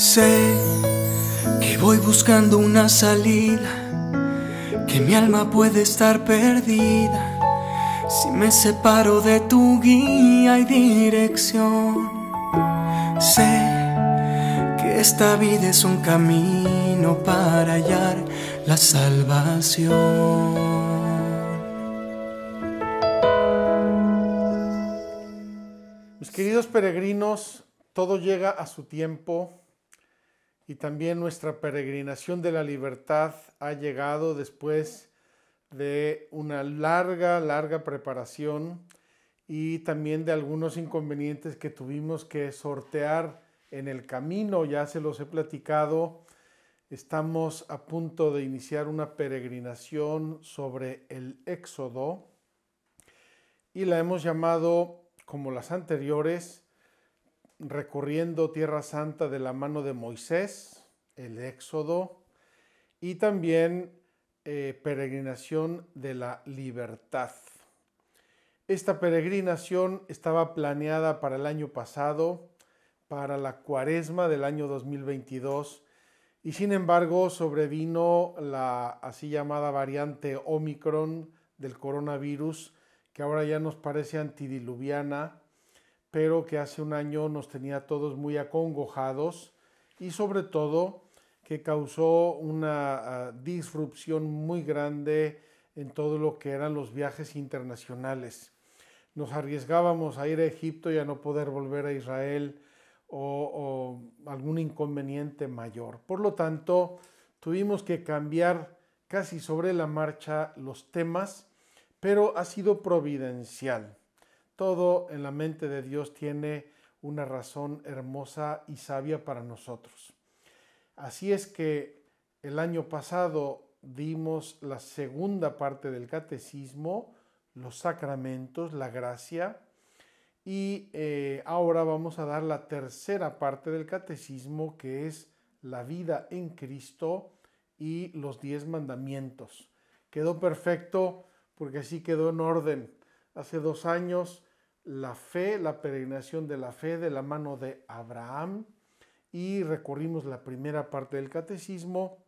Sé que voy buscando una salida, que mi alma puede estar perdida si me separo de tu guía y dirección. Sé que esta vida es un camino para hallar la salvación. Mis queridos peregrinos, todo llega a su tiempo y también nuestra peregrinación de la libertad ha llegado después de una larga preparación y también de algunos inconvenientes que tuvimos que sortear en el camino. Ya se los he platicado, estamos a punto de iniciar una peregrinación sobre el Éxodo y la hemos llamado, como las anteriores, recorriendo Tierra Santa de la mano de Moisés, el Éxodo, y también peregrinación de la libertad. Esta peregrinación estaba planeada para el año pasado, para la cuaresma del año 2022, y sin embargo sobrevino la así llamada variante Omicron del coronavirus, que ahora ya nos parece antidiluviana, pero que hace un año nos tenía todos muy acongojados y sobre todo que causó una disrupción muy grande en todo lo que eran los viajes internacionales. Nos arriesgábamos a ir a Egipto y a no poder volver a Israel o algún inconveniente mayor. Por lo tanto, tuvimos que cambiar casi sobre la marcha los temas, pero ha sido providencial. Todo en la mente de Dios tiene una razón hermosa y sabia para nosotros. Así es que el año pasado dimos la segunda parte del Catecismo, los sacramentos, la gracia, y ahora vamos a dar la tercera parte del Catecismo, que es la vida en Cristo y los 10 mandamientos. Quedó perfecto, porque así quedó en orden. Hace 2 años, la fe, la peregrinación de la fe de la mano de Abraham, y recorrimos la primera parte del Catecismo.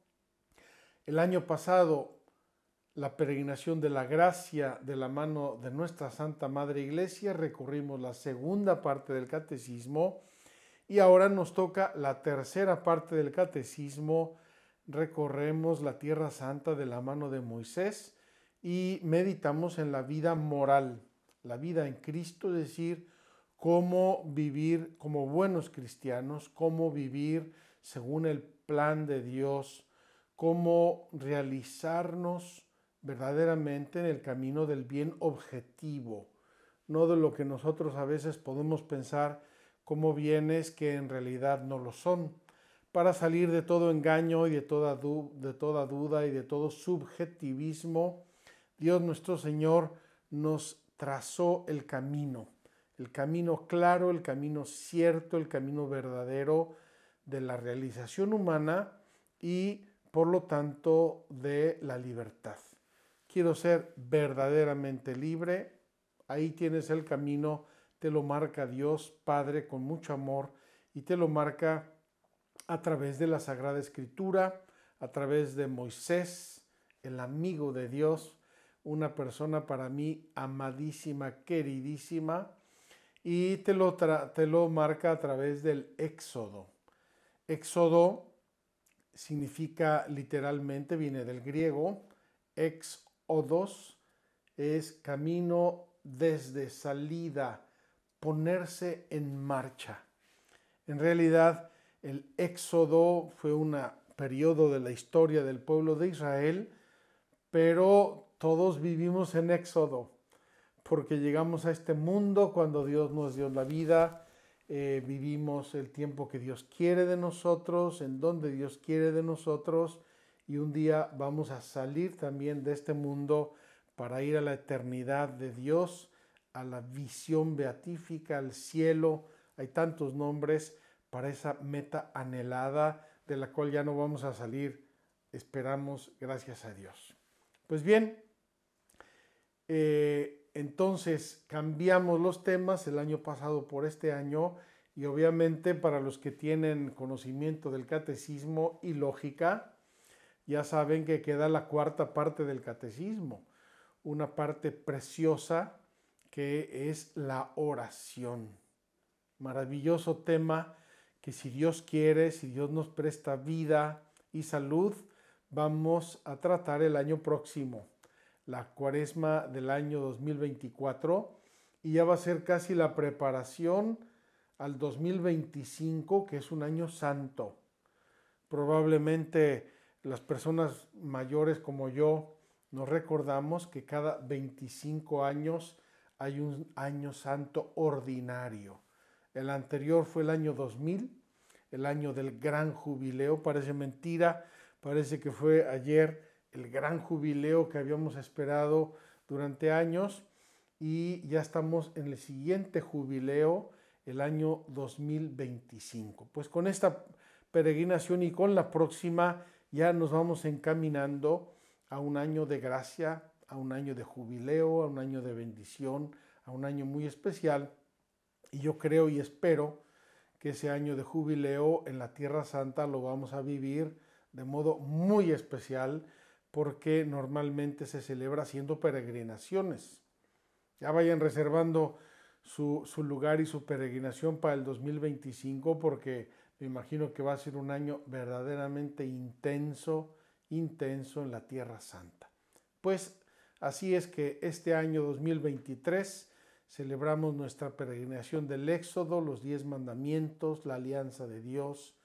El año pasado, la peregrinación de la gracia de la mano de nuestra Santa Madre Iglesia, recorrimos la segunda parte del Catecismo, y ahora nos toca la tercera parte del Catecismo, recorremos la Tierra Santa de la mano de Moisés, y meditamos en la vida moral, la vida en Cristo, es decir, cómo vivir como buenos cristianos, cómo vivir según el plan de Dios, cómo realizarnos verdaderamente en el camino del bien objetivo, no de lo que nosotros a veces podemos pensar como bienes que en realidad no lo son, para salir de todo engaño y de toda duda y de todo subjetivismo. Dios nuestro Señor nos trazó el camino claro, el camino cierto, el camino verdadero de la realización humana y, por lo tanto, de la libertad. Quiero ser verdaderamente libre, ahí tienes el camino, te lo marca Dios Padre con mucho amor y te lo marca a través de la Sagrada Escritura, a través de Moisés, el amigo de Dios, una persona para mí amadísima, queridísima, y te lo marca a través del Éxodo. Éxodo significa literalmente, viene del griego, exodos, es camino desde salida, ponerse en marcha. En realidad, el Éxodo fue un periodo de la historia del pueblo de Israel, pero todos vivimos en éxodo, porque llegamos a este mundo cuando Dios nos dio la vida, vivimos el tiempo que Dios quiere de nosotros, en donde Dios quiere de nosotros, y un día vamos a salir también de este mundo para ir a la eternidad de Dios, a la visión beatífica, al cielo. Hay tantos nombres para esa meta anhelada de la cual ya no vamos a salir, esperamos, gracias a Dios. Pues bien, entonces cambiamos los temas el año pasado por este año Y obviamente para los que tienen conocimiento del catecismo y lógica, ya saben que queda la cuarta parte del catecismo, una parte preciosa que es la oración. Maravilloso tema que si Dios quiere, si Dios nos presta vida y salud, vamos a tratar el año próximo, la cuaresma del año 2024, y ya va a ser casi la preparación al 2025, que es un año santo. Probablemente las personas mayores como yo nos recordamos que cada 25 años hay un año santo ordinario. El anterior fue el año 2000, el año del gran jubileo. Parece mentira, parece que fue ayer el gran jubileo que habíamos esperado durante años, y ya estamos en el siguiente jubileo, el año 2025. Pues con esta peregrinación y con la próxima ya nos vamos encaminando a un año de gracia, a un año de jubileo, a un año de bendición, a un año muy especial. Y yo creo y espero que ese año de jubileo en la Tierra Santa lo vamos a vivir de modo muy especial, porque normalmente se celebra haciendo peregrinaciones. Ya vayan reservando su lugar y su peregrinación para el 2025, porque me imagino que va a ser un año verdaderamente intenso en la Tierra Santa. Pues así es que este año 2023 celebramos nuestra peregrinación del Éxodo, los 10 mandamientos, la alianza de Dios,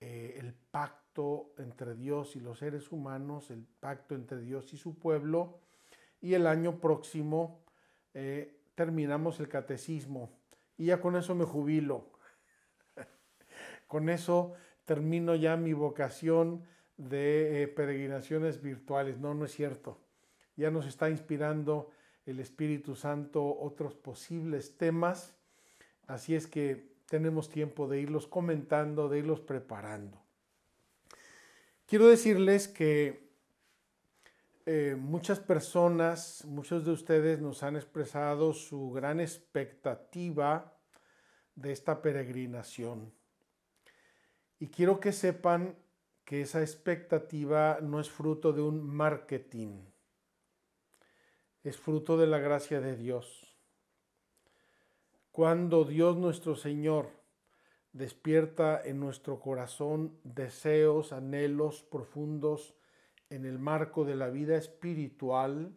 el pacto entre Dios y los seres humanos, el pacto entre Dios y su pueblo, y el año próximo terminamos el catecismo, y ya con eso me jubilo. Con eso termino ya mi vocación de peregrinaciones virtuales. No, no es cierto. Ya nos está inspirando el Espíritu Santo otros posibles temas, así es que tenemos tiempo de irlos comentando, de irlos preparando. Quiero decirles que muchas personas, muchos de ustedes nos han expresado su gran expectativa de esta peregrinación. Y quiero que sepan que esa expectativa no es fruto de un marketing, es fruto de la gracia de Dios. Cuando Dios nuestro Señor despierta en nuestro corazón deseos, anhelos profundos, en el marco de la vida espiritual,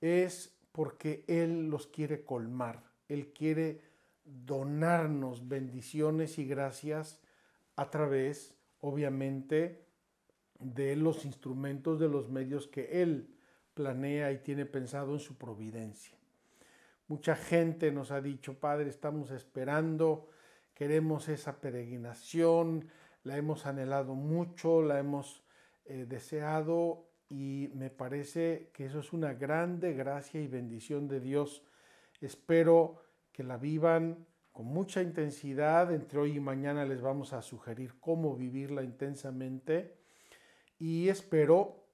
es porque Él los quiere colmar. Él quiere donarnos bendiciones y gracias a través, obviamente, de los instrumentos, de los medios que Él planea y tiene pensado en su providencia. Mucha gente nos ha dicho: Padre, estamos esperando, queremos esa peregrinación, la hemos anhelado mucho, la hemos deseado, y me parece que eso es una grande gracia y bendición de Dios. Espero que la vivan con mucha intensidad. Entre hoy y mañana les vamos a sugerir cómo vivirla intensamente, y espero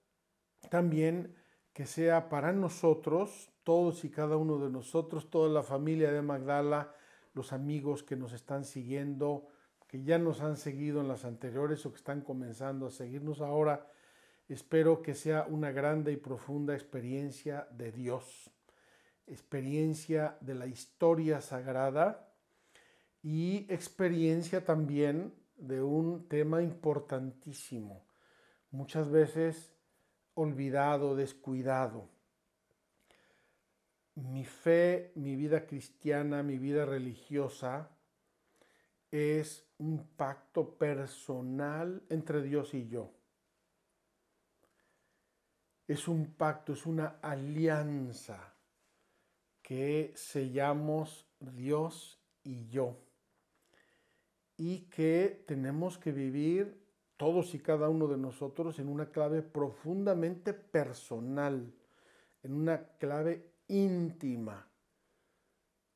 también que sea para nosotros, todos y cada uno de nosotros, toda la familia de Magdala, los amigos que nos están siguiendo, que ya nos han seguido en las anteriores o que están comenzando a seguirnos ahora. Espero que sea una grande y profunda experiencia de Dios, experiencia de la historia sagrada y experiencia también de un tema importantísimo, muchas veces olvidado, descuidado. Mi fe, mi vida cristiana, mi vida religiosa, es un pacto personal entre Dios y yo. Es un pacto, es una alianza que sellamos Dios y yo, y que tenemos que vivir todos y cada uno de nosotros en una clave profundamente personal, en una clave íntima.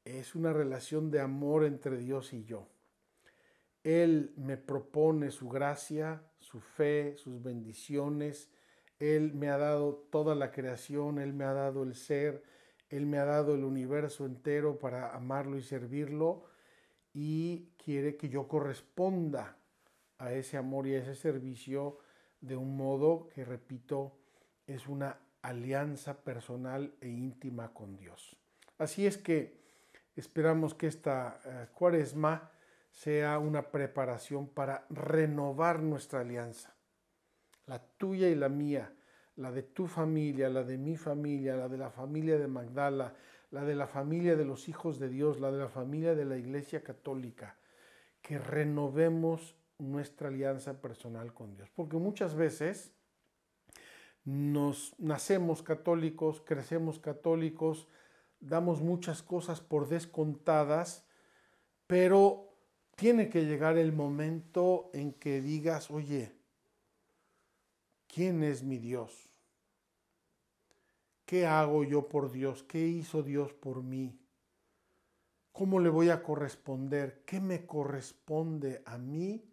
Es una relación de amor entre Dios y yo. Él me propone su gracia, su fe, sus bendiciones. Él me ha dado toda la creación, Él me ha dado el ser, Él me ha dado el universo entero para amarlo y servirlo. y quiere que yo corresponda a ese amor y a ese servicio de un modo que, repito, es una alianza personal e íntima con Dios. Así es que esperamos que esta Cuaresma sea una preparación para renovar nuestra alianza, la tuya y la mía, la de tu familia, la de mi familia, la de la familia de Magdala, la de la familia de los hijos de Dios, la de la familia de la Iglesia Católica, que renovemos nuestra alianza personal con Dios. Porque muchas veces nos nacemos católicos, crecemos católicos, damos muchas cosas por descontadas, pero tiene que llegar el momento en que digas, oye, ¿quién es mi Dios? ¿Qué hago yo por Dios? ¿Qué hizo Dios por mí? ¿Cómo le voy a corresponder? ¿Qué me corresponde a mí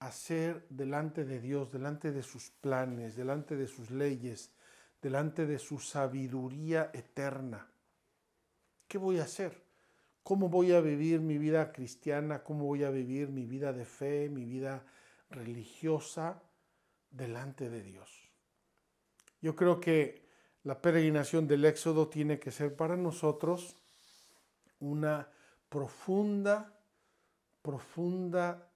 hacer delante de Dios, delante de sus planes, delante de sus leyes, delante de su sabiduría eterna? ¿Qué voy a hacer? ¿Cómo voy a vivir mi vida cristiana? ¿Cómo voy a vivir mi vida de fe, mi vida religiosa delante de Dios? Yo creo que la peregrinación del Éxodo tiene que ser para nosotros una profunda, profunda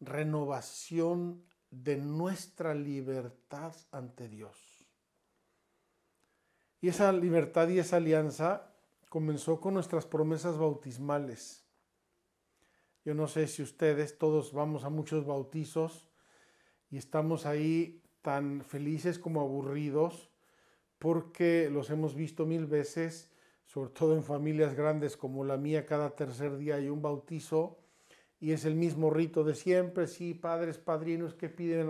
renovación de nuestra libertad ante Dios. Y esa libertad y esa alianza comenzó con nuestras promesas bautismales. Yo no sé si ustedes, todos vamos a muchos bautizos y estamos ahí tan felices como aburridos porque los hemos visto mil veces, sobre todo en familias grandes como la mía, cada tercer día hay un bautizo. Y es el mismo rito de siempre, sí, padres, padrinos que piden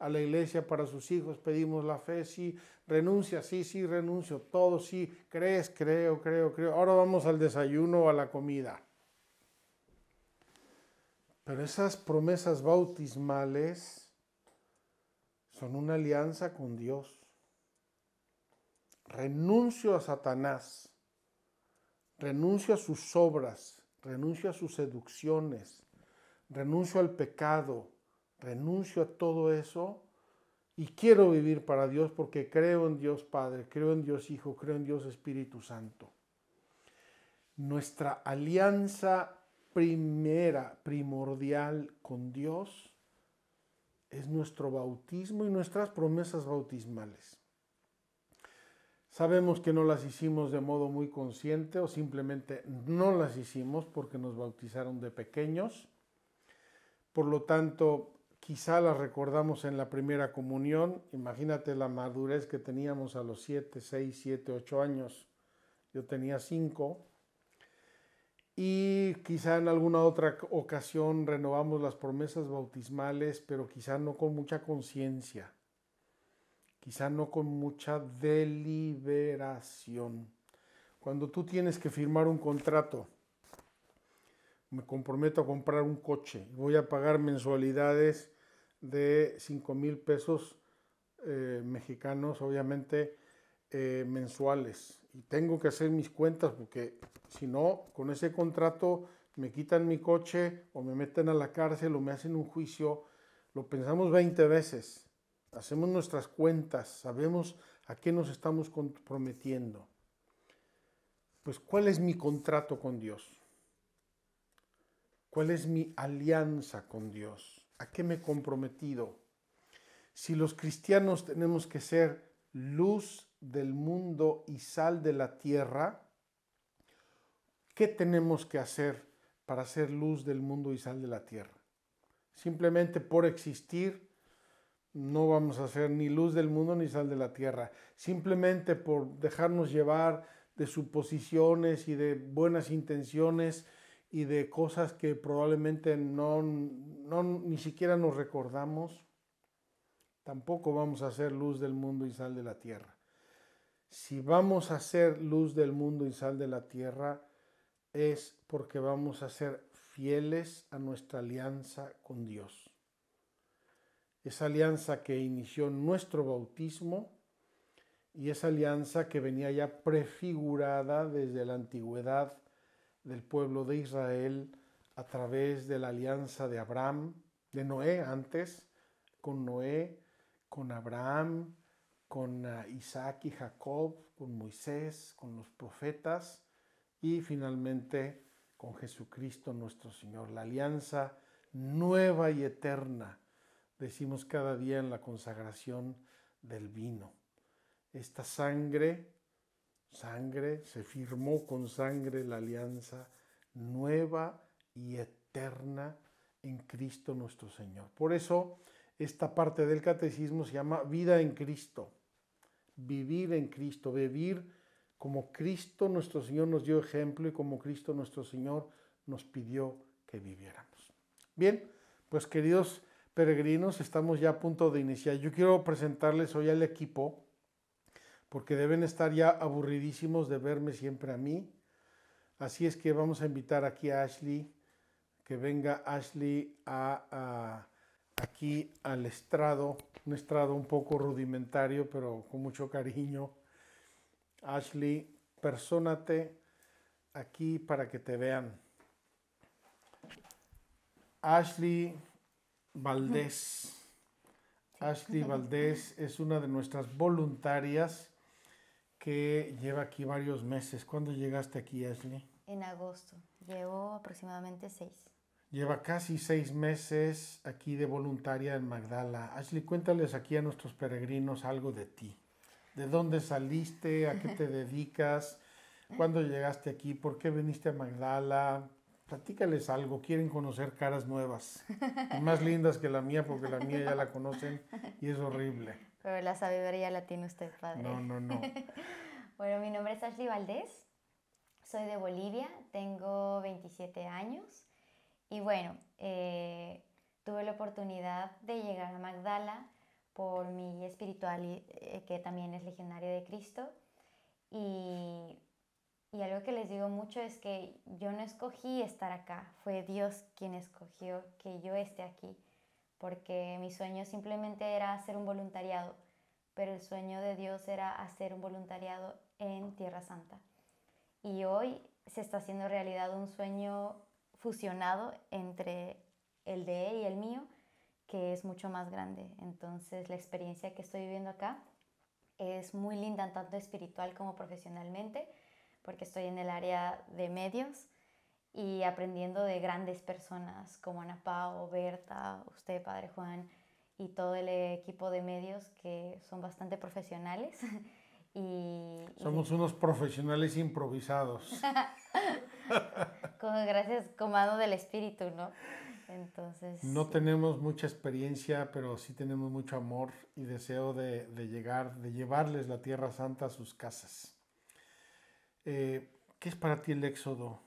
a la iglesia para sus hijos, pedimos la fe, sí, renuncia, sí, renuncio, todo, sí, crees, creo. Ahora vamos al desayuno o a la comida. Pero esas promesas bautismales son una alianza con Dios. Renuncio a Satanás, renuncio a sus obras, renuncio a sus seducciones, renuncio al pecado, renuncio a todo eso y quiero vivir para Dios porque creo en Dios Padre, creo en Dios Hijo, creo en Dios Espíritu Santo. Nuestra alianza primordial con Dios es nuestro bautismo y nuestras promesas bautismales. Sabemos que no las hicimos de modo muy consciente o simplemente no las hicimos porque nos bautizaron de pequeños. Por lo tanto, quizá las recordamos en la primera comunión. Imagínate la madurez que teníamos a los 6, 7, 8 años. Yo tenía 5. Y quizá en alguna otra ocasión renovamos las promesas bautismales, pero quizá no con mucha conciencia. Quizá no con mucha deliberación. Cuando tú tienes que firmar un contrato, me comprometo a comprar un coche, voy a pagar mensualidades de 5,000 pesos mexicanos, obviamente, mensuales. Y tengo que hacer mis cuentas porque si no, con ese contrato me quitan mi coche o me meten a la cárcel o me hacen un juicio. Lo pensamos 20 veces. Hacemos nuestras cuentas, sabemos a qué nos estamos comprometiendo. Pues, ¿cuál es mi contrato con Dios? ¿Cuál es mi alianza con Dios? ¿A qué me he comprometido? Si los cristianos tenemos que ser luz del mundo y sal de la tierra, ¿qué tenemos que hacer para ser luz del mundo y sal de la tierra? Simplemente por existir, no vamos a ser ni luz del mundo ni sal de la tierra. Simplemente por dejarnos llevar de suposiciones y de buenas intenciones y de cosas que probablemente ni siquiera nos recordamos, tampoco vamos a ser luz del mundo y sal de la tierra. Si vamos a ser luz del mundo y sal de la tierra, es porque vamos a ser fieles a nuestra alianza con Dios. Esa alianza que inició nuestro bautismo y esa alianza que venía ya prefigurada desde la antigüedad del pueblo de Israel a través de la alianza de Abraham, de Noé antes, con Noé, con Abraham, con Isaac y Jacob, con Moisés, con los profetas y finalmente con Jesucristo nuestro Señor. La alianza nueva y eterna, decimos cada día en la consagración del vino. Esta sangre, se firmó con sangre la alianza nueva y eterna en Cristo nuestro Señor. Por eso esta parte del catecismo se llama vida en Cristo, vivir en Cristo, vivir como Cristo nuestro Señor nos dio ejemplo y como Cristo nuestro Señor nos pidió que viviéramos. Bien, pues queridos peregrinos, estamos ya a punto de iniciar. Yo quiero presentarles hoy al equipo, porque deben estar ya aburridísimos de verme siempre a mí. Así es que vamos a invitar aquí a Ashley, que venga Ashley aquí al estrado, un estrado un poco rudimentario, pero con mucho cariño. Ashley, persónate aquí para que te vean. Ashley Valdés. Ashley Valdés es una de nuestras voluntarias que lleva aquí varios meses. ¿Cuándo llegaste aquí, Ashley? En agosto. Llevo aproximadamente 6. Lleva casi 6 meses aquí de voluntaria en Magdala. Ashley, cuéntales aquí a nuestros peregrinos algo de ti. ¿De dónde saliste? ¿A qué te dedicas? ¿Cuándo llegaste aquí? ¿Por qué viniste a Magdala? Platícales algo, quieren conocer caras nuevas, y más lindas que la mía, porque la mía ya la conocen y es horrible. Pero la sabiduría la tiene usted, padre. No, no, no. Bueno, mi nombre es Ashley Valdés, soy de Bolivia, tengo 27 años y bueno, tuve la oportunidad de llegar a Magdala por mi espiritual, que también es Legionario de Cristo, y algo que les digo mucho es que yo no escogí estar acá, fue Dios quien escogió que yo esté aquí, porque mi sueño simplemente era hacer un voluntariado, pero el sueño de Dios era hacer un voluntariado en Tierra Santa. Y hoy se está haciendo realidad un sueño fusionado entre el de Él y el mío, que es mucho más grande. Entonces la experiencia que estoy viviendo acá es muy linda, tanto espiritual como profesionalmente, porque estoy en el área de medios y aprendiendo de grandes personas como Ana Pau, Berta, usted, Padre Juan, y todo el equipo de medios que son bastante profesionales. Somos unos profesionales improvisados. Gracias, comando del espíritu, ¿no? Entonces, no tenemos mucha experiencia, pero sí tenemos mucho amor y deseo de llevarles la Tierra Santa a sus casas. ¿Qué es para ti el Éxodo?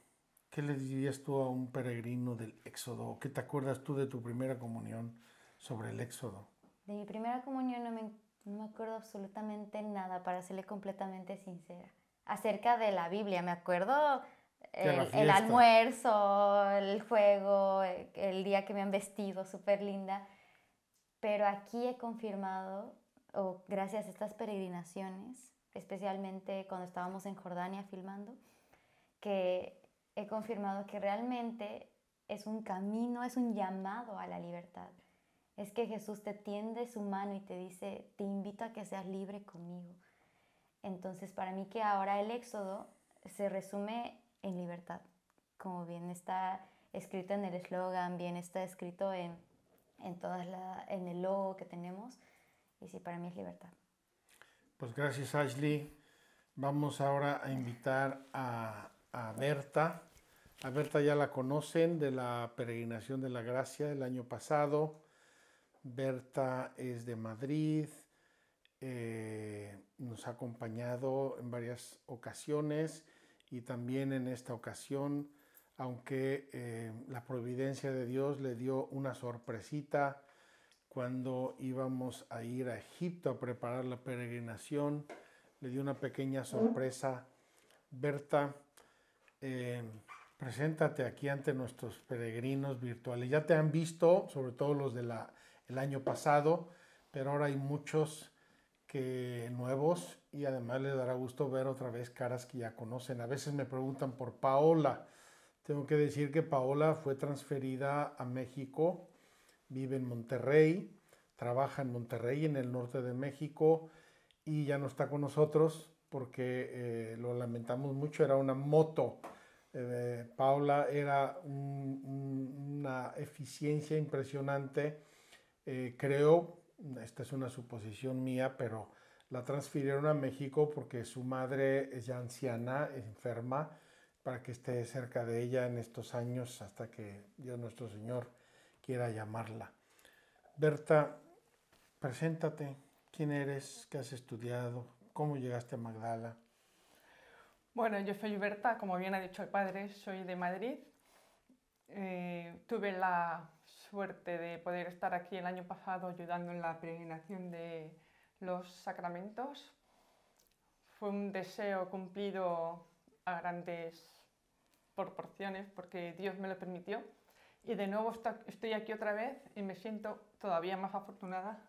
¿Qué le dirías tú a un peregrino del Éxodo? ¿Qué te acuerdas tú de tu primera comunión sobre el Éxodo? De mi primera comunión no me acuerdo absolutamente nada, para serle completamente sincera. Acerca de la Biblia, me acuerdo el almuerzo, el juego, el día que me han vestido, súper linda. Pero aquí he confirmado, gracias a estas peregrinaciones, especialmente cuando estábamos en Jordania filmando, que he confirmado que realmente es un camino, es un llamado a la libertad. Es que Jesús te tiende su mano y te dice, te invito a que seas libre conmigo. Entonces, para mí que ahora el Éxodo se resume en libertad, como bien está escrito en el eslogan, bien está escrito en el logo que tenemos, y sí, para mí es libertad. Pues gracias, Ashley. Vamos ahora a invitar a Berta. A Berta ya la conocen de la Peregrinación de la Gracia del año pasado. Berta es de Madrid. Nos ha acompañado en varias ocasiones y también en esta ocasión, aunque la providencia de Dios le dio una sorpresita. Cuando íbamos a ir a Egipto a preparar la peregrinación, le dio una pequeña sorpresa. Berta, preséntate aquí ante nuestros peregrinos virtuales. Ya te han visto, sobre todo los del año pasado, pero ahora hay muchos nuevos y además les dará gusto ver otra vez caras que ya conocen. A veces me preguntan por Paola. Tengo que decir que Paola fue transferida a México, vive en Monterrey, trabaja en Monterrey, en el norte de México, y ya no está con nosotros porque lo lamentamos mucho. Era una moto. Paola era una eficiencia impresionante. Creo, esta es una suposición mía, pero la transfirieron a México porque su madre es ya anciana, enferma, para que esté cerca de ella en estos años hasta que Dios nuestro Señor quiera llamarla. Berta, preséntate. ¿Quién eres? ¿Qué has estudiado? ¿Cómo llegaste a Magdala? Bueno, yo soy Berta, como bien ha dicho el padre, soy de Madrid. Tuve la suerte de poder estar aquí el año pasado ayudando en la peregrinación de los sacramentos. Fue un deseo cumplido a grandes proporciones porque Dios me lo permitió. Y de nuevo estoy aquí otra vez y me siento todavía más afortunada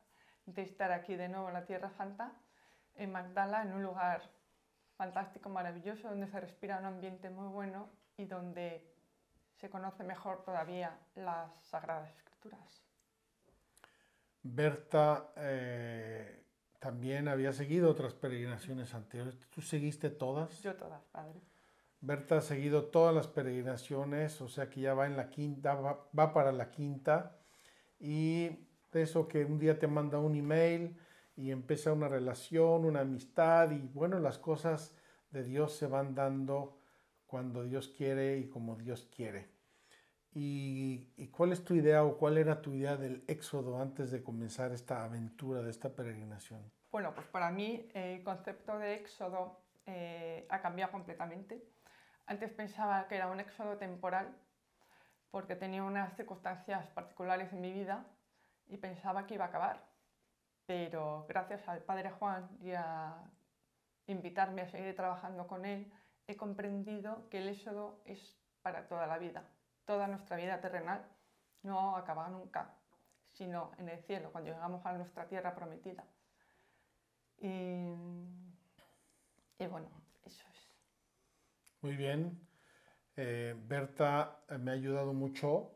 de estar aquí de nuevo en la Tierra Santa, en Magdala, en un lugar fantástico, maravilloso, donde se respira un ambiente muy bueno y donde se conoce mejor todavía las Sagradas Escrituras. Berta, también había seguido otras peregrinaciones anteriores. ¿Tú seguiste todas? Yo todas, padre. Berta ha seguido todas las peregrinaciones, o sea que ya va en la quinta, va para la quinta, y de eso que un día te manda un email y empieza una relación, una amistad, y bueno, las cosas de Dios se van dando cuando Dios quiere y como Dios quiere. ¿Y cuál es tu idea o cuál era tu idea del Éxodo antes de comenzar esta aventura de esta peregrinación? Bueno, pues para mí el concepto de Éxodo ha cambiado completamente. Antes pensaba que era un éxodo temporal porque tenía unas circunstancias particulares en mi vida y pensaba que iba a acabar. Pero gracias al padre Juan y a invitarme a seguir trabajando con él, he comprendido que el éxodo es para toda la vida. Toda nuestra vida terrenal no acaba nunca, sino en el cielo, cuando llegamos a nuestra tierra prometida. Y bueno, eso es. Muy bien. Berta me ha ayudado mucho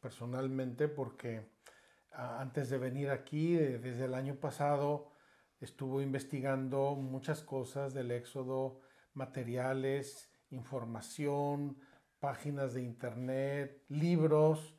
personalmente porque antes de venir aquí, desde el año pasado, estuvo investigando muchas cosas del Éxodo, materiales, información, páginas de internet, libros,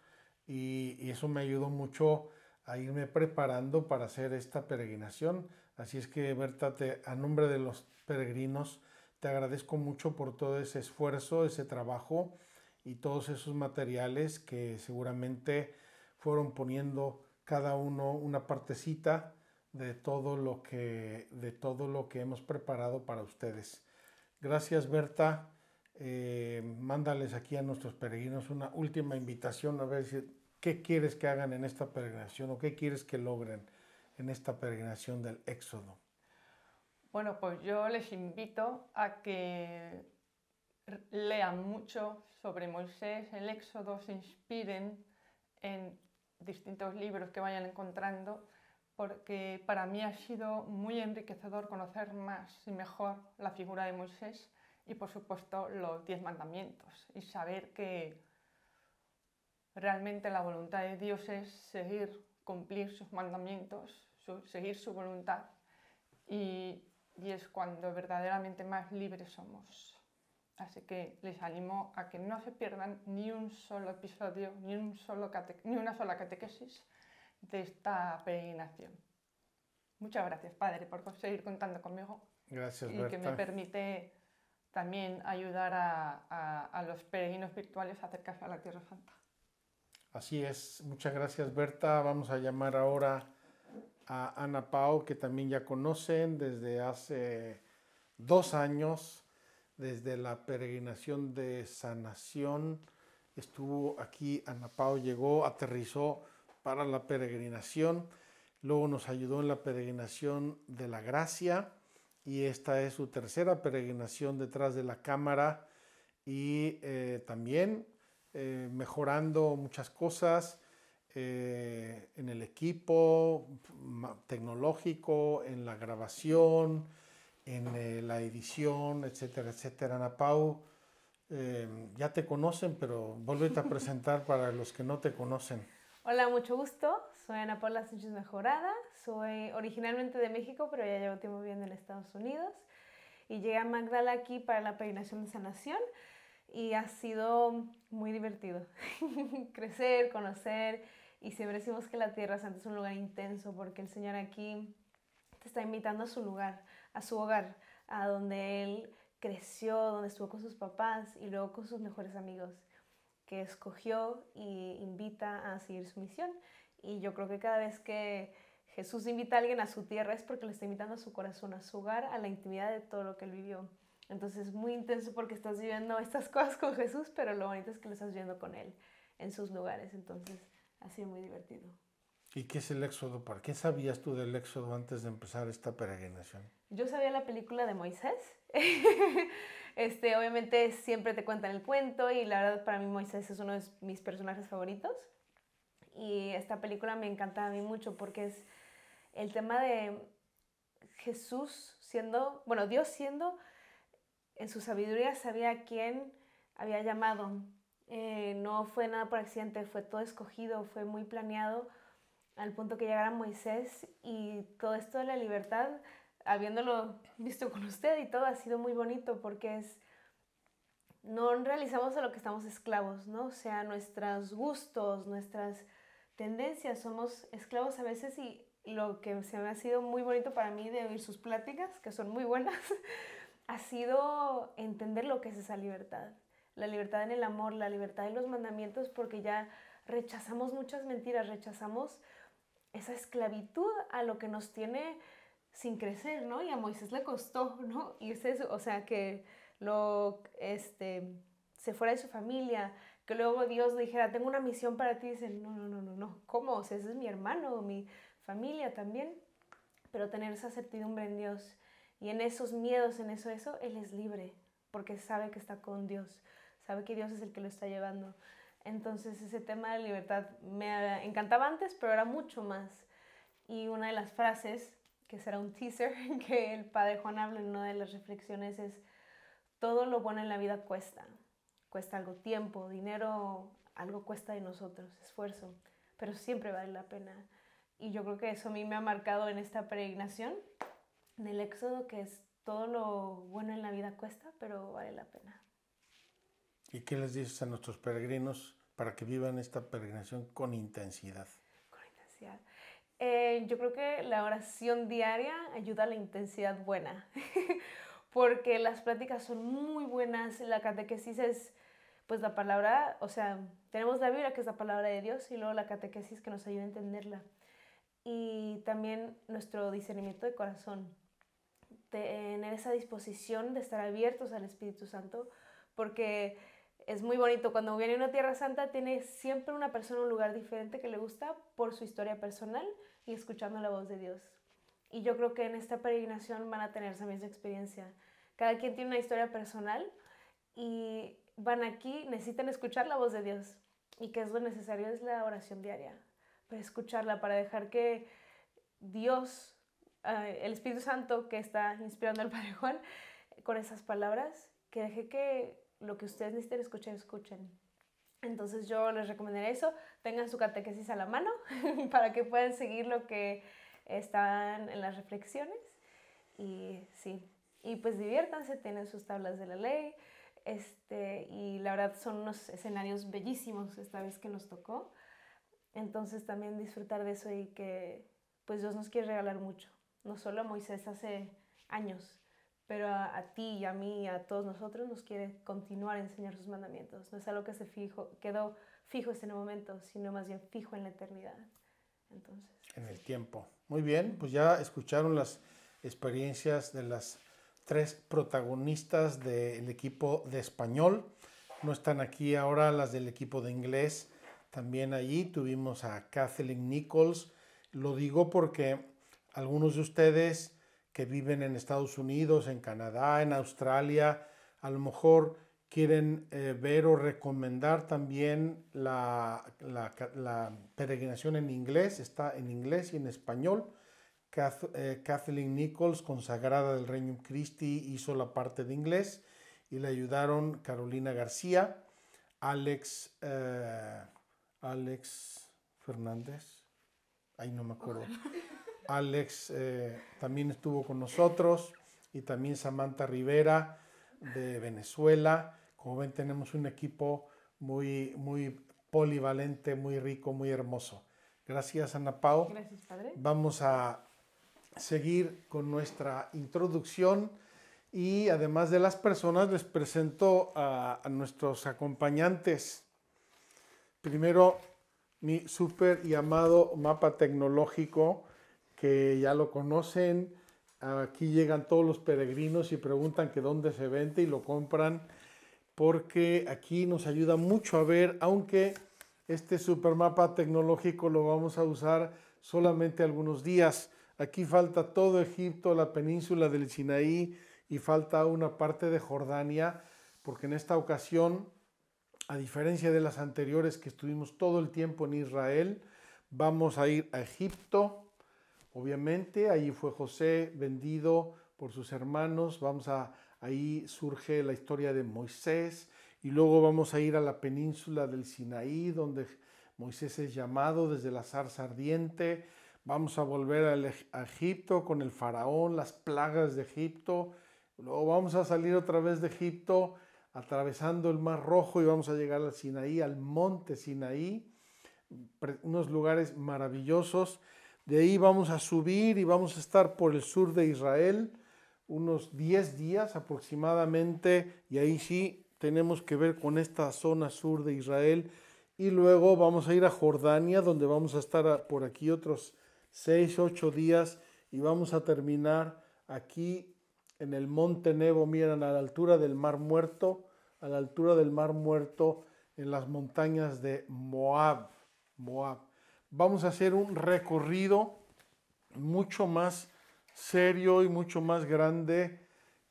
y eso me ayudó mucho a irme preparando para hacer esta peregrinación. Así es que, Berta, a nombre de los peregrinos, te agradezco mucho por todo ese esfuerzo, ese trabajo y todos esos materiales que seguramente fueron poniendo cada uno una partecita de todo lo que hemos preparado para ustedes. Gracias, Berta. Mándales aquí a nuestros peregrinos una última invitación a ver qué quieres que hagan en esta peregrinación o qué quieres que logren en esta peregrinación del Éxodo. Bueno, pues yo les invito a que lean mucho sobre Moisés, el Éxodo, se inspiren en distintos libros que vayan encontrando, porque para mí ha sido muy enriquecedor conocer más y mejor la figura de Moisés y por supuesto los 10 mandamientos, y saber que realmente la voluntad de Dios es seguir, cumplir sus mandamientos, seguir su voluntad, y es cuando verdaderamente más libres somos. Así que les animo a que no se pierdan ni un solo episodio, ni una sola catequesis de esta peregrinación. Muchas gracias, padre, por seguir contando conmigo. Gracias, Berta. Y que me permite también ayudar a los peregrinos virtuales a acercarse a la Tierra Santa. Así es, muchas gracias, Berta. Vamos a llamar ahora a Ana Pau, que también ya conocen desde hace 2 años, desde la peregrinación de sanación. Estuvo aquí, Ana Pau llegó, aterrizó para la peregrinación, luego nos ayudó en la peregrinación de la gracia, y esta es su tercera peregrinación detrás de la cámara, y también mejorando muchas cosas en el equipo tecnológico, en la grabación, en la edición, etcétera, etcétera. Ana Pau, Ya te conocen, pero vuélvete a presentar para los que no te conocen. Hola, mucho gusto. Soy Ana Paula Sánchez Mejorada. Soy originalmente de México, pero ya llevo tiempo viviendo en Estados Unidos. Y llegué a Magdala aquí para la peregrinación de sanación. Y ha sido muy divertido crecer, conocer. Y siempre decimos que la Tierra Santa es un lugar intenso porque el Señor aquí te está invitando a su lugar, a su hogar, a donde Él creció, donde estuvo con sus papás y luego con sus mejores amigos, que escogió y invita a seguir su misión. Y yo creo que cada vez que Jesús invita a alguien a su tierra es porque le está invitando a su corazón, a su hogar, a la intimidad de todo lo que Él vivió. Entonces es muy intenso porque estás viviendo estas cosas con Jesús, pero lo bonito es que lo estás viviendo con Él en sus lugares. Entonces ha sido muy divertido. ¿Y qué es el Éxodo? ¿Para qué sabías tú del Éxodo antes de empezar esta peregrinación? Yo sabía la película de Moisés. Obviamente siempre te cuentan el cuento y la verdad para mí Moisés es uno de mis personajes favoritos. Y esta película me encanta a mí mucho porque es el tema de Jesús siendo, bueno, Dios siendo, en su sabiduría sabía a quién había llamado. No fue nada por accidente, fue todo escogido, fue muy planeado, al punto que llegara Moisés y todo esto de la libertad, habiéndolo visto con usted y todo, ha sido muy bonito porque es, no realizamos a lo que estamos esclavos, ¿no? O sea, nuestros gustos, nuestras tendencias, somos esclavos a veces y lo que se me ha sido muy bonito para mí de oír sus pláticas, que son muy buenas, ha sido entender lo que es esa libertad. La libertad en el amor, la libertad en los mandamientos, porque ya rechazamos muchas mentiras, rechazamos esa esclavitud a lo que nos tiene sin crecer, ¿no? Y a Moisés le costó, ¿no? Irse, o sea, que se fuera de su familia, que luego Dios le dijera, tengo una misión para ti, y dice, no, ¿cómo? O sea, ese es mi hermano, mi familia también, pero tener esa certidumbre en Dios y en esos miedos, en eso, Él es libre, porque sabe que está con Dios, sabe que Dios es el que lo está llevando. Entonces ese tema de libertad me encantaba antes, pero era mucho más. Y una de las frases, que será un teaser, que el padre Juan habla en una de las reflexiones es, todo lo bueno en la vida cuesta. Cuesta algo, tiempo, dinero, algo cuesta de nosotros, esfuerzo, pero siempre vale la pena. Y yo creo que eso a mí me ha marcado en esta peregrinación del Éxodo, que es todo lo bueno en la vida cuesta, pero vale la pena. ¿Y qué les dices a nuestros peregrinos para que vivan esta peregrinación con intensidad? Con intensidad. Yo creo que la oración diaria ayuda a la intensidad buena, porque las pláticas son muy buenas, la catequesis es, pues la palabra, o sea, tenemos la Biblia que es la palabra de Dios y luego la catequesis que nos ayuda a entenderla. Y también nuestro discernimiento de corazón, tener esa disposición de estar abiertos al Espíritu Santo, porque es muy bonito, cuando viene una Tierra Santa tiene siempre una persona, un lugar diferente que le gusta por su historia personal y escuchando la voz de Dios. Y yo creo que en esta peregrinación van a tener esa misma experiencia. Cada quien tiene una historia personal y van aquí, necesitan escuchar la voz de Dios. Y que es lo necesario, es la oración diaria, para escucharla, para dejar que Dios, el Espíritu Santo que está inspirando al Padre Juan, con esas palabras, que deje que lo que ustedes necesiten escuchar, escuchen. Entonces yo les recomendaría eso, tengan su catequesis a la mano para que puedan seguir lo que están en las reflexiones. Y sí, y pues diviértanse, tienen sus tablas de la ley, y la verdad son unos escenarios bellísimos esta vez que nos tocó. Entonces también disfrutar de eso y que pues Dios nos quiere regalar mucho, no solo a Moisés hace años, pero a ti y a mí y a todos nosotros nos quiere continuar a enseñar sus mandamientos. No es algo que quedó fijo en el momento, sino más bien fijo en la eternidad. Entonces, en el tiempo. Muy bien, pues ya escucharon las experiencias de las tres protagonistas del equipo de español. No están aquí ahora las del equipo de inglés. También allí tuvimos a Kathleen Nichols. Lo digo porque algunos de ustedes que viven en Estados Unidos, en Canadá, en Australia, a lo mejor quieren ver o recomendar también la peregrinación en inglés, está en inglés y en español. Kathleen Nichols, consagrada del Reino Christi, hizo la parte de inglés y le ayudaron Carolina García, Alex Fernández, ahí no me acuerdo, Alex también estuvo con nosotros, y también Samantha Rivera de Venezuela. Como ven, tenemos un equipo muy polivalente, muy rico, muy hermoso. Gracias, Ana Pau. Gracias, padre. Vamos a seguir con nuestra introducción y además de las personas les presento a nuestros acompañantes. Primero, mi súper y amado mapa tecnológico, que ya lo conocen. Aquí llegan todos los peregrinos y preguntan que dónde se vende y lo compran, porque aquí nos ayuda mucho a ver, aunque este supermapa tecnológico lo vamos a usar solamente algunos días. Aquí falta todo Egipto, la península del Sinaí y falta una parte de Jordania, porque en esta ocasión, a diferencia de las anteriores que estuvimos todo el tiempo en Israel, vamos a ir a Egipto. Obviamente, allí fue José vendido por sus hermanos. Ahí surge la historia de Moisés, y luego vamos a ir a la península del Sinaí, donde Moisés es llamado desde la zarza ardiente. Vamos a volver a Egipto con el faraón, las plagas de Egipto. Luego vamos a salir otra vez de Egipto, atravesando el Mar Rojo, y vamos a llegar al Sinaí, al monte Sinaí, unos lugares maravillosos. De ahí vamos a subir y vamos a estar por el sur de Israel unos 10 días aproximadamente, y ahí sí tenemos que ver con esta zona sur de Israel. Y luego vamos a ir a Jordania, donde vamos a estar por aquí otros 6-8 días, y vamos a terminar aquí en el Monte Nebo. Miren, a la altura del Mar Muerto, en las montañas de Moab. Vamos a hacer un recorrido mucho más serio y mucho más grande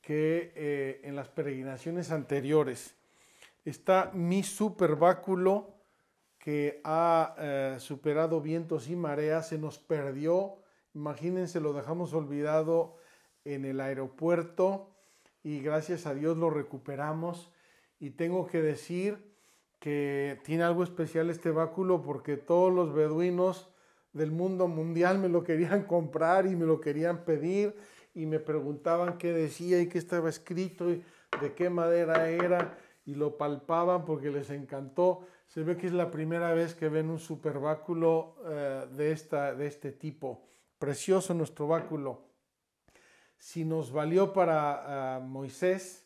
que en las peregrinaciones anteriores. Está mi superbáculo, que ha superado vientos y mareas, se nos perdió. Imagínense, lo dejamos olvidado en el aeropuerto y gracias a Dios lo recuperamos. Y tengo que decir que tiene algo especial este báculo, porque todos los beduinos del mundo mundial me lo querían comprar y me lo querían pedir, y me preguntaban qué decía y qué estaba escrito y de qué madera era, y lo palpaban porque les encantó. Se ve que es la primera vez que ven un super báculo de este tipo. Precioso nuestro báculo. Si nos valió para Moisés,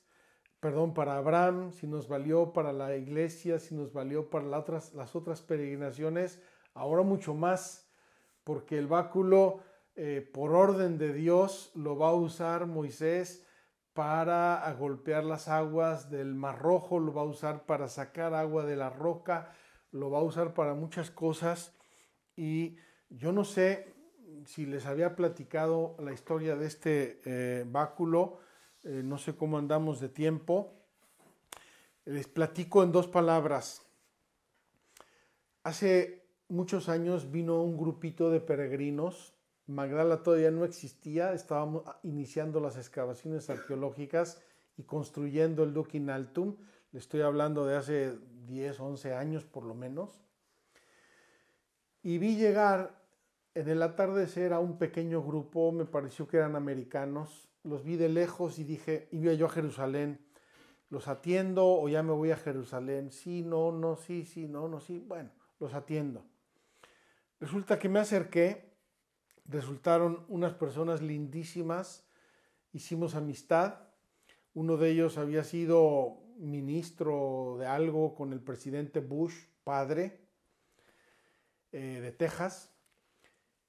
perdón, para Abraham, si nos valió para la iglesia, si nos valió para las otras peregrinaciones, ahora mucho más, porque el báculo, por orden de Dios, lo va a usar Moisés para golpear las aguas del Mar Rojo, lo va a usar para sacar agua de la roca, lo va a usar para muchas cosas. Y yo no sé si les había platicado la historia de este báculo. No sé cómo andamos de tiempo. Les platico en dos palabras. Hace muchos años vino un grupito de peregrinos. Magdala todavía no existía. Estábamos iniciando las excavaciones arqueológicas y construyendo el Duc in Altum. Le estoy hablando de hace 10, 11 años por lo menos. Y vi llegar en el atardecer a un pequeño grupo. Me pareció que eran americanos. Los vi de lejos y dije, iba yo a Jerusalén, ¿los atiendo o ya me voy a Jerusalén? Sí, no, no, sí, sí, no, no, sí, bueno, los atiendo. Resulta que me acerqué, resultaron unas personas lindísimas, hicimos amistad. Uno de ellos había sido ministro de algo con el presidente Bush, padre, de Texas.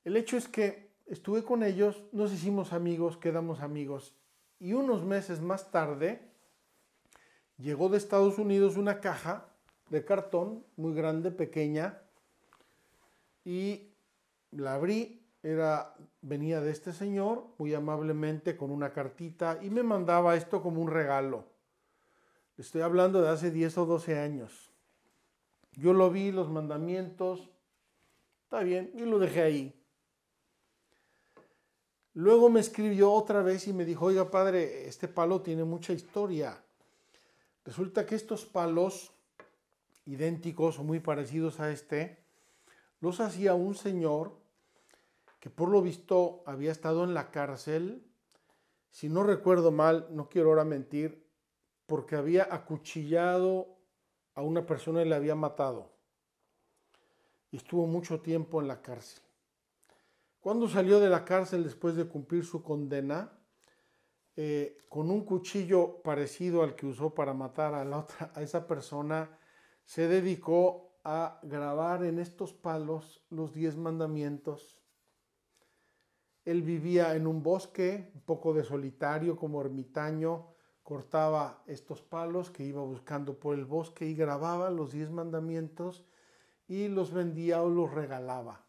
El hecho es que estuve con ellos, nos hicimos amigos, quedamos amigos. Y unos meses más tarde, llegó de Estados Unidos una caja de cartón, muy grande, pequeña. Y la abrí, venía de este señor, muy amablemente, con una cartita. Y me mandaba esto como un regalo. Estoy hablando de hace 10 o 12 años. Yo lo vi, los mandamientos, está bien, y lo dejé ahí. Luego me escribió otra vez y me dijo, oiga padre, este palo tiene mucha historia. Resulta que estos palos idénticos o muy parecidos a este, los hacía un señor que por lo visto había estado en la cárcel, si no recuerdo mal, no quiero ahora mentir, porque había acuchillado a una persona y la había matado. Y estuvo mucho tiempo en la cárcel. Cuando salió de la cárcel después de cumplir su condena, con un cuchillo parecido al que usó para matar a esa persona, se dedicó a grabar en estos palos los 10 mandamientos. Él vivía en un bosque, un poco de solitario, como ermitaño, cortaba estos palos que iba buscando por el bosque y grababa los 10 mandamientos y los vendía o los regalaba.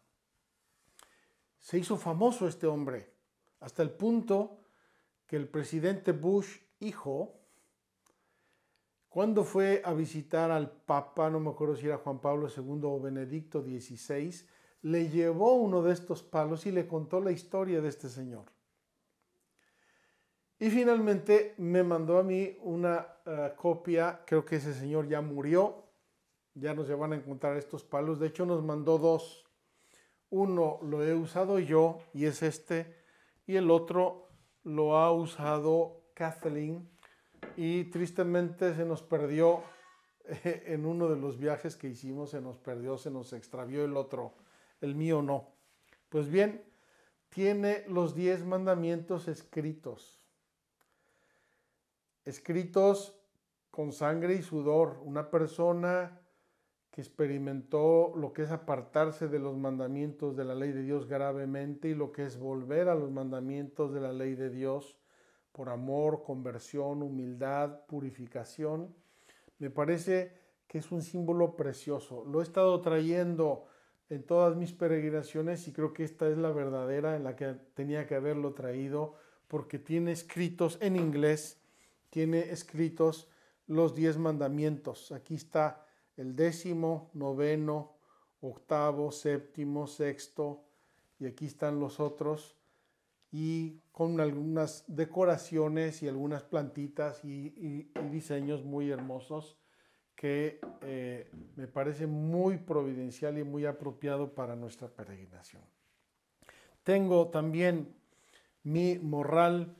Se hizo famoso este hombre, hasta el punto que el presidente Bush, hijo, cuando fue a visitar al Papa, no me acuerdo si era Juan Pablo II o Benedicto XVI, le llevó uno de estos palos y le contó la historia de este señor. Y finalmente me mandó a mí una copia, creo que ese señor ya murió, ya no se van a encontrar estos palos, de hecho nos mandó 2. Uno lo he usado yo y es este, y el otro lo ha usado Kathleen y tristemente se nos perdió en uno de los viajes que hicimos, se nos perdió, se nos extravió el otro. El mío no. Pues bien, tiene los 10 mandamientos escritos. Escritos con sangre y sudor. Una persona que experimentó lo que es apartarse de los mandamientos de la ley de Dios gravemente y lo que es volver a los mandamientos de la ley de Dios por amor, conversión, humildad, purificación. Me parece que es un símbolo precioso. Lo he estado trayendo en todas mis peregrinaciones y creo que esta es la verdadera en la que tenía que haberlo traído porque tiene escritos en inglés, tiene escritos los 10 mandamientos. Aquí está el 10º, 9º, 8º, 7º, 6º y aquí están los otros y con algunas decoraciones y algunas plantitas y diseños muy hermosos que me parece muy providencial y muy apropiado para nuestra peregrinación. Tengo también mi morral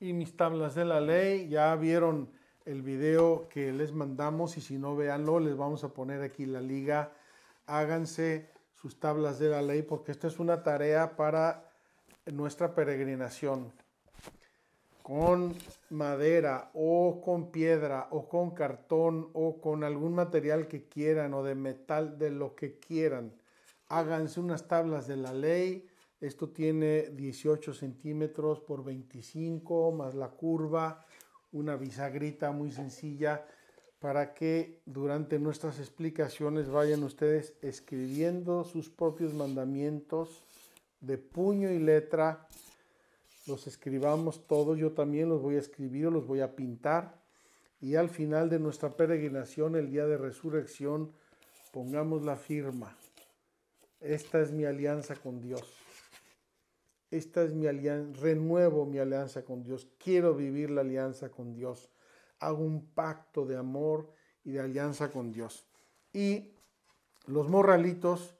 y mis tablas de la ley. Ya vieron el video que les mandamos y si no, véanlo. Les vamos a poner aquí la liga. Háganse sus tablas de la ley porque esta es una tarea para nuestra peregrinación. Con madera o con piedra o con cartón o con algún material que quieran o de metal, de lo que quieran. Háganse unas tablas de la ley. Esto tiene 18 centímetros por 25 más la curva, una bisagrita muy sencilla para que durante nuestras explicaciones vayan ustedes escribiendo sus propios mandamientos de puño y letra. Los escribamos todos, yo también los voy a escribir o los voy a pintar. Y al final de nuestra peregrinación, el día de resurrección, pongamos la firma. Esta es mi alianza con Dios. Esta es mi alianza, renuevo mi alianza con Dios. Quiero vivir la alianza con Dios. Hago un pacto de amor y de alianza con Dios. Y los morralitos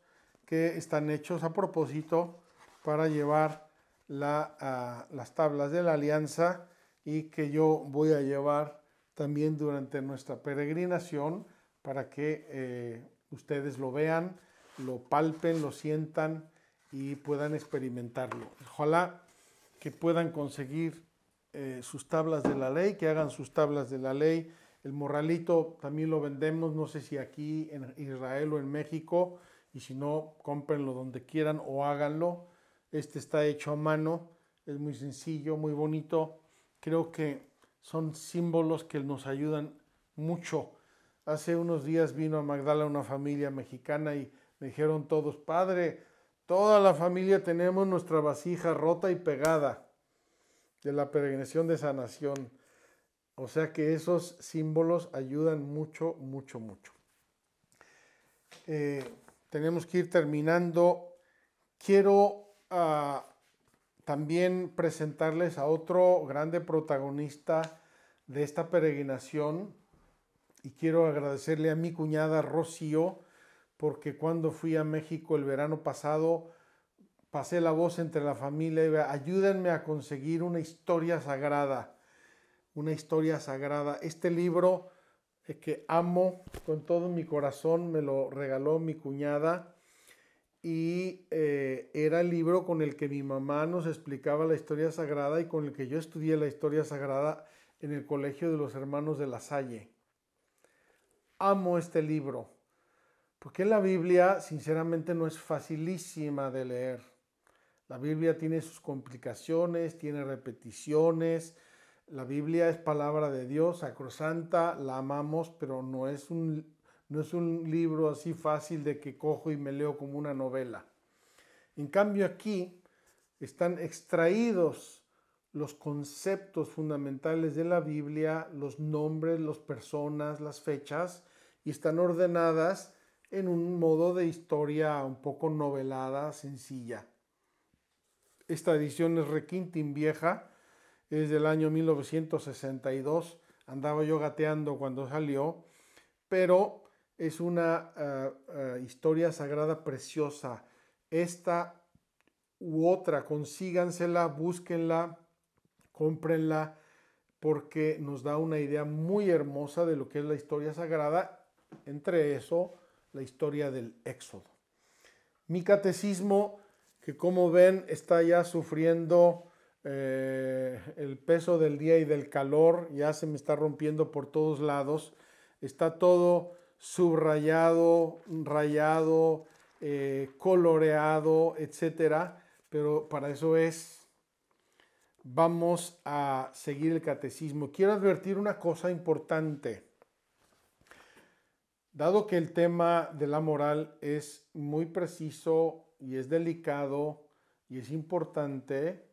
que están hechos a propósito para llevar las tablas de la alianza y que yo voy a llevar también durante nuestra peregrinación para que ustedes lo vean, lo palpen, lo sientan y puedan experimentarlo. Ojalá que puedan conseguir sus tablas de la ley, que hagan sus tablas de la ley. El morralito también lo vendemos, no sé si aquí en Israel o en México, y si no, cómprenlo donde quieran o háganlo. Este está hecho a mano, es muy sencillo, muy bonito. Creo que son símbolos que nos ayudan mucho. Hace unos días vino a Magdala una familia mexicana y me dijeron todos, padre, toda la familia tenemos nuestra vasija rota y pegada de la peregrinación de sanación. O sea que esos símbolos ayudan mucho, mucho, mucho. Tenemos que ir terminando. Quiero también presentarles a otro grande protagonista de esta peregrinación y quiero agradecerle a mi cuñada Rocío, porque cuando fui a México el verano pasado, pasé la voz entre la familia y dije, ayúdenme a conseguir una historia sagrada, una historia sagrada. Este libro que amo con todo mi corazón me lo regaló mi cuñada y era el libro con el que mi mamá nos explicaba la historia sagrada y con el que yo estudié la historia sagrada en el colegio de los hermanos de La Salle. Amo este libro, porque la Biblia sinceramente no es facilísima de leer. La Biblia tiene sus complicaciones, tiene repeticiones. La Biblia es palabra de Dios, sacrosanta, la amamos, pero no es un libro así fácil de que cojo y me leo como una novela. En cambio aquí están extraídos los conceptos fundamentales de la Biblia, los nombres, las personas, las fechas, y están ordenadas en un modo de historia un poco novelada, sencilla. Esta edición es requintín vieja, es del año 1962, andaba yo gateando cuando salió, pero es una historia sagrada preciosa. Esta u otra, consígansela, búsquenla, cómprenla, porque nos da una idea muy hermosa de lo que es la historia sagrada, entre eso, la historia del Éxodo. Mi catecismo, que como ven, está ya sufriendo el peso del día y del calor, ya se me está rompiendo por todos lados, está todo subrayado, rayado, coloreado, etcétera, pero para eso es, vamos a seguir el catecismo. Quiero advertir una cosa importante, dado que el tema de la moral es muy preciso y es delicado y es importante.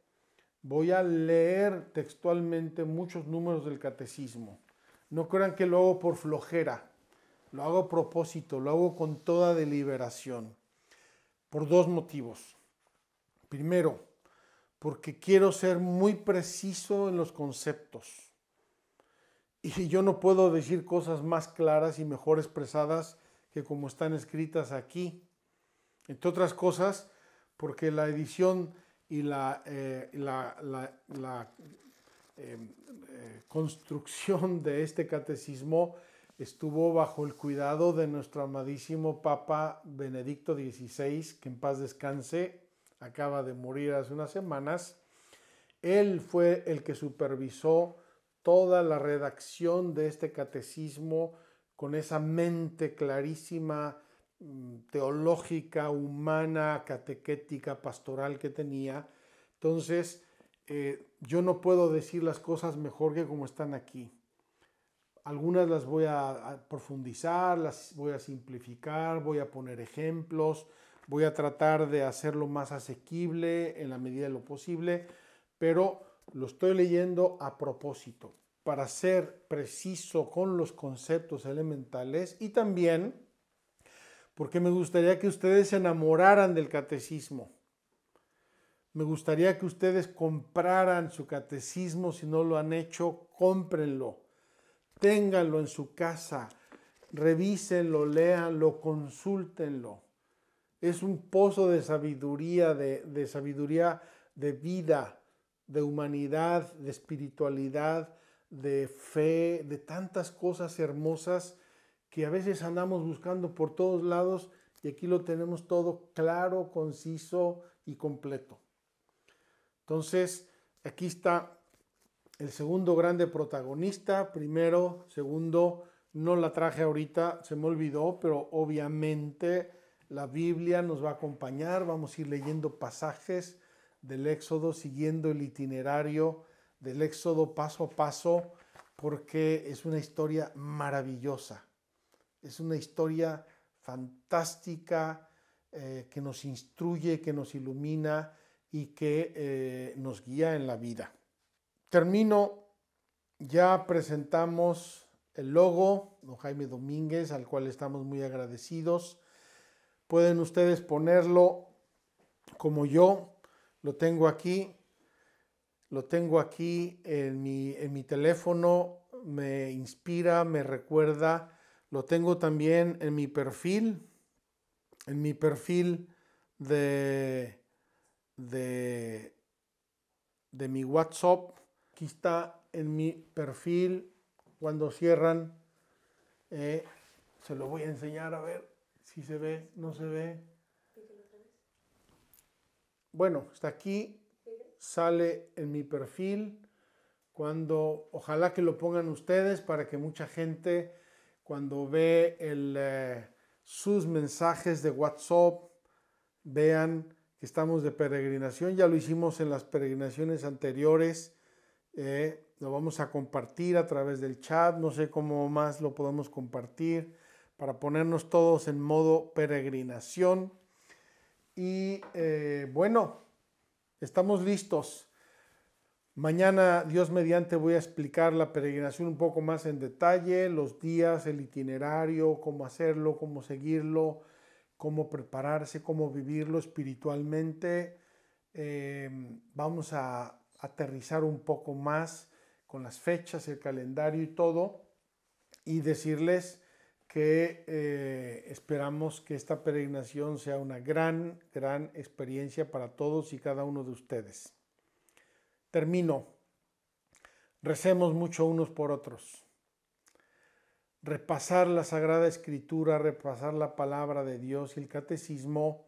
Voy a leer textualmente muchos números del catecismo. No crean que lo hago por flojera. Lo hago a propósito, lo hago con toda deliberación. Por dos motivos. Primero, porque quiero ser muy preciso en los conceptos. Y yo no puedo decir cosas más claras y mejor expresadas que como están escritas aquí. Entre otras cosas, porque la edición y la construcción de este catecismo estuvo bajo el cuidado de nuestro amadísimo Papa Benedicto XVI, que en paz descanse, acaba de morir hace unas semanas. Él fue el que supervisó toda la redacción de este catecismo con esa mente clarísima, teológica, humana, catequética, pastoral que tenía. Entonces, yo no puedo decir las cosas mejor que como están aquí. Algunas las voy a profundizar, las voy a simplificar, voy a poner ejemplos, voy a tratar de hacerlo más asequible en la medida de lo posible, pero lo estoy leyendo a propósito, para ser preciso con los conceptos elementales y también porque me gustaría que ustedes se enamoraran del catecismo. Me gustaría que ustedes compraran su catecismo. Si no lo han hecho, cómprenlo. Ténganlo en su casa. Revísenlo, léanlo, consúltenlo. Es un pozo de sabiduría, de sabiduría de vida, de humanidad, de espiritualidad, de fe, de tantas cosas hermosas que a veces andamos buscando por todos lados y aquí lo tenemos todo claro, conciso y completo. Entonces, aquí está el segundo grande protagonista. Primero, segundo, no la traje ahorita, se me olvidó, pero obviamente la Biblia nos va a acompañar. Vamos a ir leyendo pasajes del Éxodo, siguiendo el itinerario del Éxodo paso a paso, porque es una historia maravillosa. Es una historia fantástica que nos instruye, que nos ilumina y que nos guía en la vida. Termino, ya presentamos el logo, don Jaime Domínguez, al cual estamos muy agradecidos. Pueden ustedes ponerlo como yo, lo tengo aquí en mi teléfono. me inspira, me recuerda. Lo tengo también en mi perfil, de mi WhatsApp. Aquí está en mi perfil. Cuando cierran, se lo voy a enseñar, a ver si se ve, no se ve. Bueno, está aquí, sale en mi perfil. Cuando, ojalá que lo pongan ustedes para que mucha gente, cuando ve sus mensajes de WhatsApp, vean que estamos de peregrinación. Ya lo hicimos en las peregrinaciones anteriores. Lo vamos a compartir a través del chat. No sé cómo más lo podemos compartir para ponernos todos en modo peregrinación. Y bueno, estamos listos. Mañana, Dios mediante, voy a explicar la peregrinación un poco más en detalle, los días, el itinerario, cómo hacerlo, cómo seguirlo, cómo prepararse, cómo vivirlo espiritualmente. Vamos a aterrizar un poco más con las fechas, el calendario y todo, y decirles que esperamos que esta peregrinación sea una gran, gran experiencia para todos y cada uno de ustedes. Termino. Recemos mucho unos por otros. Repasar la Sagrada Escritura, repasar la Palabra de Dios y el Catecismo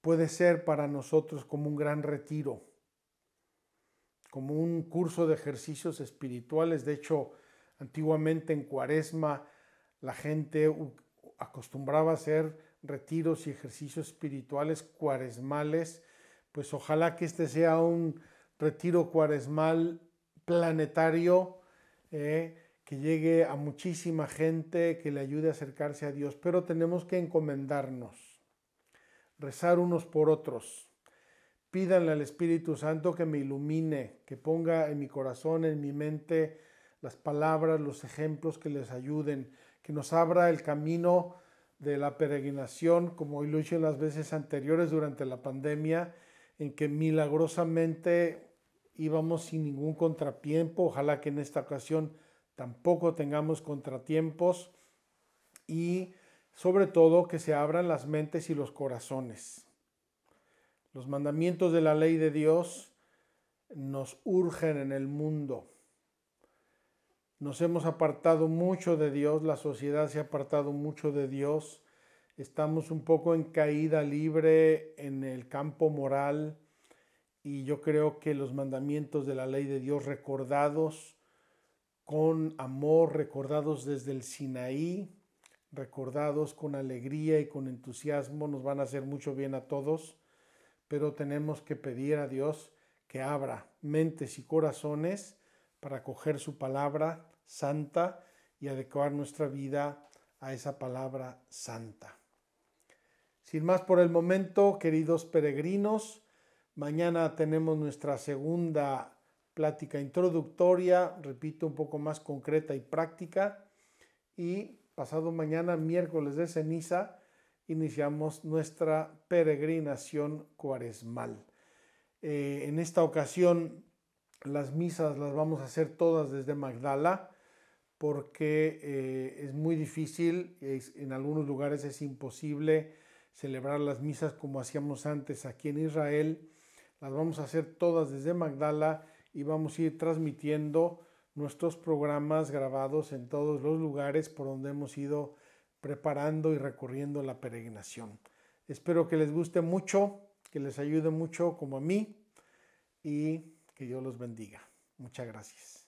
puede ser para nosotros como un gran retiro, como un curso de ejercicios espirituales. De hecho, antiguamente en Cuaresma la gente acostumbraba a hacer retiros y ejercicios espirituales cuaresmales. Pues ojalá que este sea un retiro cuaresmal planetario, que llegue a muchísima gente, que le ayude a acercarse a Dios. Pero tenemos que encomendarnos, rezar unos por otros. Pídanle al Espíritu Santo que me ilumine, que ponga en mi corazón, en mi mente, las palabras, los ejemplos que les ayuden, que nos abra el camino de la peregrinación, como hoy lo he hecho las veces anteriores durante la pandemia, en que milagrosamente íbamos sin ningún contratiempo. Ojalá que en esta ocasión tampoco tengamos contratiempos, y sobre todo que se abran las mentes y los corazones. Los mandamientos de la ley de Dios nos urgen en el mundo. Nos hemos apartado mucho de Dios, la sociedad se ha apartado mucho de Dios. Estamos un poco en caída libre en el campo moral, y yo creo que los mandamientos de la ley de Dios, recordados con amor, recordados desde el Sinaí, recordados con alegría y con entusiasmo, nos van a hacer mucho bien a todos, pero tenemos que pedir a Dios que abra mentes y corazones para acoger su palabra santa y adecuar nuestra vida a esa palabra santa. Sin más por el momento, queridos peregrinos, mañana tenemos nuestra segunda plática introductoria, repito, un poco más concreta y práctica, y pasado mañana, miércoles de ceniza, iniciamos nuestra peregrinación cuaresmal. En esta ocasión, las misas las vamos a hacer todas desde Magdala, porque es muy difícil, en algunos lugares es imposible celebrar las misas como hacíamos antes aquí en Israel. Las vamos a hacer todas desde Magdala y vamos a ir transmitiendo nuestros programas grabados en todos los lugares por donde hemos ido preparando y recorriendo la peregrinación. Espero que les guste mucho, que les ayude mucho como a mí, y que Dios los bendiga. Muchas gracias.